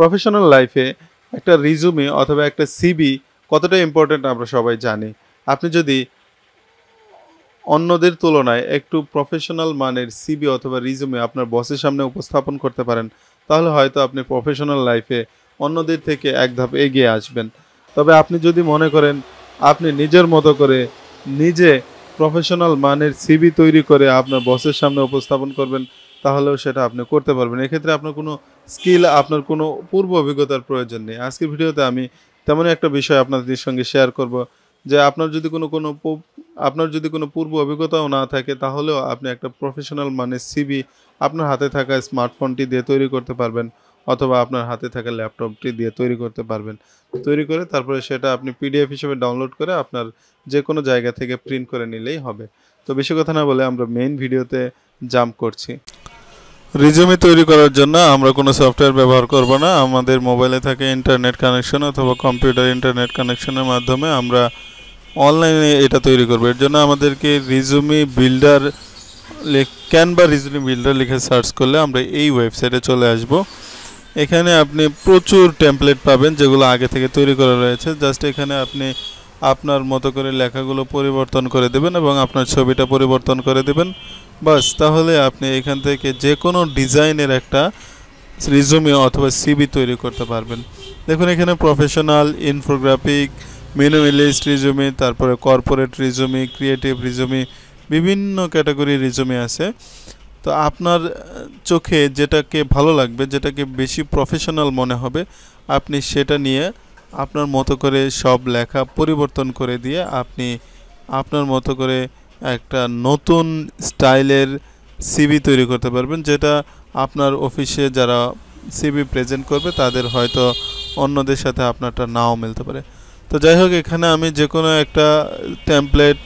Professional লাইফে একটা রিজুমে অথবা একটা সিবি কতটা ইম্পর্টেন্ট আমরা সবাই জানি। আপনি যদি অন্যদের তুলনায় একটু প্রফেশনাল মানের সিবি অথবা রিজুমে আপনার বসের সামনে উপস্থাপন করতে পারেন, তাহলে হয়তো আপনি প্রফেশনাল লাইফে অন্যদের থেকে এক ধাপ এগিয়ে আসবেন। তবে আপনি যদি মনে করেন আপনি নিজের মতো করে নিজে প্রফেশনাল মানের সিবি তৈরি করে আপনার বসের সামনে উপস্থাপন করবেন, তাহলেও সেটা আপনি করতে পারবেন। এক্ষেত্রে আপনার কোনো স্কিল, আপনার কোনো পূর্ব অভিজ্ঞতার প্রয়োজন নেই। আজকের ভিডিওতে আমি তেমনই একটা বিষয় আপনাদের সঙ্গে শেয়ার করব যে আপনার যদি কোনো পূর্ব অভিজ্ঞতাও না থাকে, তাহলেও আপনি একটা প্রফেশনাল মানের সিবি আপনার হাতে থাকা স্মার্টফোনটি দিয়ে তৈরি করতে পারবেন অথবা আপনার হাতে থাকা ল্যাপটপটি দিয়ে তৈরি করতে পারবেন। তৈরি করে তারপরে সেটা আপনি পিডিএফ হিসেবে ডাউনলোড করে আপনার যে কোনো জায়গা থেকে প্রিন্ট করে নিলেই হবে। তো বেশি কথা না বলে আমরা মেইন ভিডিওতে জাম্প করছি। রিজুমি তৈরি করার জন্য আমরা কোনো সফটওয়্যার ব্যবহার করব না। আমাদের মোবাইলে থাকে ইন্টারনেট কানেকশন অথবা কম্পিউটার ইন্টারনেট কানেকশনের মাধ্যমে আমরা অনলাইনে এটা তৈরি করব। এর জন্য আমাদেরকে resume builder Canva resume builder লিখে সার্চ করলে আমরা এই ওয়েবসাইটে চলে আসব। এখানে আপনি প্রচুর টেমপ্লেট পাবেন যেগুলো আগে থেকে তৈরি করা রয়েছে। জাস্ট এখানে আপনি আপনার মতো করে লেখাগুলো পরিবর্তন করে দেবেন এবং আপনার ছবিটা পরিবর্তন করে দেবেন, বাস। তাহলে আপনি এখান থেকে যে কোনো ডিজাইনের একটা রিজুমি অথবা সিবি তৈরি করতে পারবেন। দেখুন এখানে প্রফেশনাল, ইনফোগ্রাফিক, মিনিমালিস্ট রিজুমি, তারপরে কর্পোরেট রিজুমি, ক্রিয়েটিভ রিজুমি, বিভিন্ন ক্যাটাগরি রিজুমি আছে। তো আপনার চোখে যেটাকে ভালো লাগবে, যেটাকে বেশি প্রফেশনাল মনে হবে, আপনি সেটা নিয়ে আপনার মতো করে সব লেখা পরিবর্তন করে দিয়ে আপনি আপনার মতো করে একটা নতুন স্টাইলের সিবি তৈরি করতে পারবেন, যেটা আপনার অফিসে যারা সিবি প্রেজেন্ট করবে তাদের হয়তো অন্যদের সাথে আপনারটা নাও মিলতে পারে। তো যাই হোক, এখানে আমি যে কোনো একটা টেমপ্লেট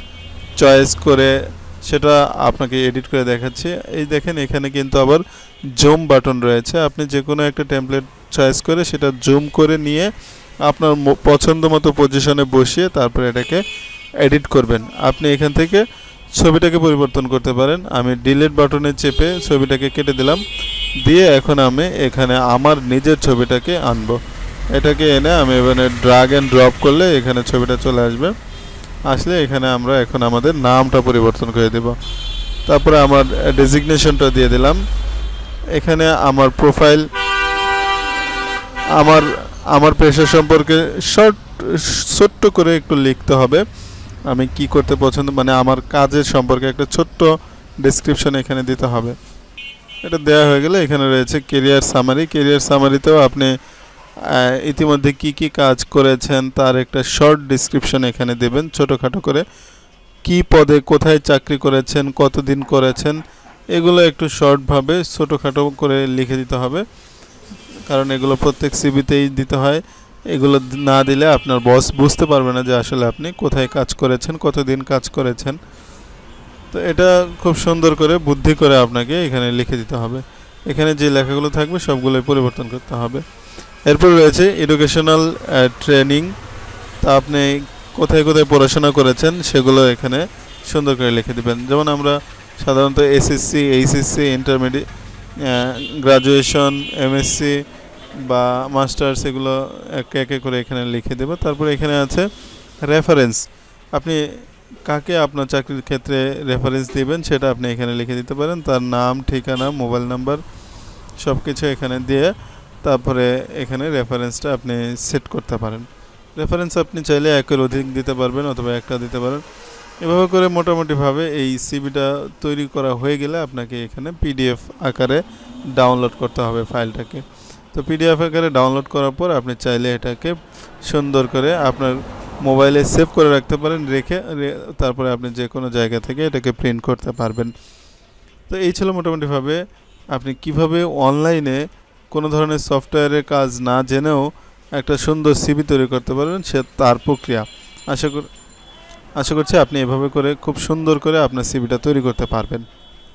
চয়েস করে সেটা আপনাকে এডিট করে দেখাচ্ছি। এই দেখেন এখানে কিন্তু আবার জুম বাটন রয়েছে। আপনি যে কোনো একটা টেমপ্লেট চয়েস করে সেটা জুম করে নিয়ে আপনার পছন্দ মতো পজিশনে বসিয়ে তারপরে এটাকে এডিট করবেন। আপনি এখান থেকে ছবিটাকে পরিবর্তন করতে পারেন। আমি ডিলিট বাটনে চেপে ছবিটাকে কেটে দিলাম, দিয়ে এখন আমি এখানে আমার নিজের ছবিটাকে আনব। এটাকে এনে আমি এখানে ড্রাগ অ্যান্ড ড্রপ করলে এখানে ছবিটা চলে আসবে। আসলে এখানে আমরা এখন আমাদের নামটা পরিবর্তন করে দেব, তারপরে আমার ডেজিগনেশনটা দিয়ে দিলাম। এখানে আমার প্রোফাইল, আমার পেশা সম্পর্কে ছোট্ট করে একটু লিখতে হবে। আমি কি করতে পছন্দ, মানে আমার কাজের সম্পর্কে একটা ছোট্ট ডেসক্রিপশন এখানে দিতে হবে। এটা দেয়া হয়ে গেলে এখানে রয়েছে কেরিয়ার সামারি। কেরিয়ার সামারিতেও আপনি ইতিমধ্যে কি কি কাজ করেছেন তার একটা শর্ট ডিসক্রিপশন এখানে দেবেন, ছোটোখাটো করে। কি পদে, কোথায় চাকরি করেছেন, কতদিন করেছেন, এগুলো একটু শর্টভাবে ছোটোখাটো করে লিখে দিতে হবে, কারণ এগুলো প্রত্যেক সিভিতেই দিতে হয়। এগুলো না দিলে আপনার বস বুঝতে পারবে না যে আসলে আপনি কোথায় কাজ করেছেন, কতদিন কাজ করেছেন। তো এটা খুব সুন্দর করে বুদ্ধি করে আপনাকে এখানে লিখে দিতে হবে। এখানে যে লেখাগুলো থাকবে সবগুলোই পরিবর্তন করতে হবে। এরপর রয়েছে এডুকেশনাল ট্রেনিং। তা আপনি কোথায় কোথায় পড়াশোনা করেছেন সেগুলো এখানে সুন্দর করে লিখে দেবেন। যেমন আমরা সাধারণত SSC, HSC, intermediate, graduation, MSc বা মাস্টার্স, এগুলো একে একে করে এখানে লিখে দেব। তারপরে এখানে আছে রেফারেন্স। আপনি কাকে আপনার চাকরির ক্ষেত্রে রেফারেন্স দিবেন সেটা আপনি এখানে লিখে দিতে পারেন। তার নাম, ঠিকানা, মোবাইল নাম্বার সব কিছু এখানে দিয়ে তারপরে এখানে রেফারেন্সটা আপনি সেট করতে পারেন। রেফারেন্স আপনি চাইলে একের অধিক দিতে পারবেন অথবা একটা দিতে পারেন। এভাবে করে মোটামুটিভাবে এই সিবিটা তৈরি করা হয়ে গেলে আপনাকে এখানে পিডিএফ আকারে ডাউনলোড করতে হবে ফাইলটাকে। তো পিডিএফ আকারে ডাউনলোড করার পর আপনি চাইলে এটাকে সুন্দর করে আপনার মোবাইলে সেভ করে রাখতে পারেন, রেখে তারপরে আপনি যে কোনো জায়গা থেকে এটাকে প্রিন্ট করতে পারবেন। তো এই ছিল মোটামুটিভাবে আপনি কিভাবে অনলাইনে কোনো ধরনের সফটওয়্যারের কাজ না জেনেও একটা সুন্দর সিবি তৈরি করতে পারবেন, সে তার প্রক্রিয়া। আশা করছি আপনি এভাবে করে খুব সুন্দর করে আপনার সিবিটা তৈরি করতে পারবেন।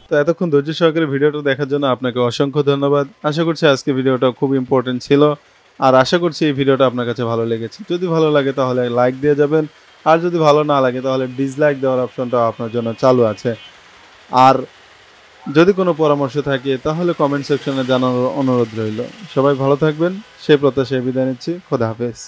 তো এতক্ষণ ধৈর্য সহকারে ভিডিওটা দেখার জন্য আপনাকে অসংখ্য ধন্যবাদ। আশা করছি আজকে ভিডিওটা খুব ইম্পর্টেন্ট ছিল, আর আশা করছি এই ভিডিওটা আপনার কাছে ভালো লেগেছে। যদি ভালো লাগে তাহলে লাইক দিয়ে যাবেন, আর যদি ভালো না লাগে তাহলে ডিসলাইক দেওয়ার অপশনটাও আপনার জন্য চালু আছে। আর যদি কোনো পরামর্শ থাকে তাহলে কমেন্ট সেকশনে জানানোর অনুরোধ রইল। সবাই ভালো থাকবেন, সেই প্রত্যাশায় বিদায় নিচ্ছি। খোদা হাফেজ।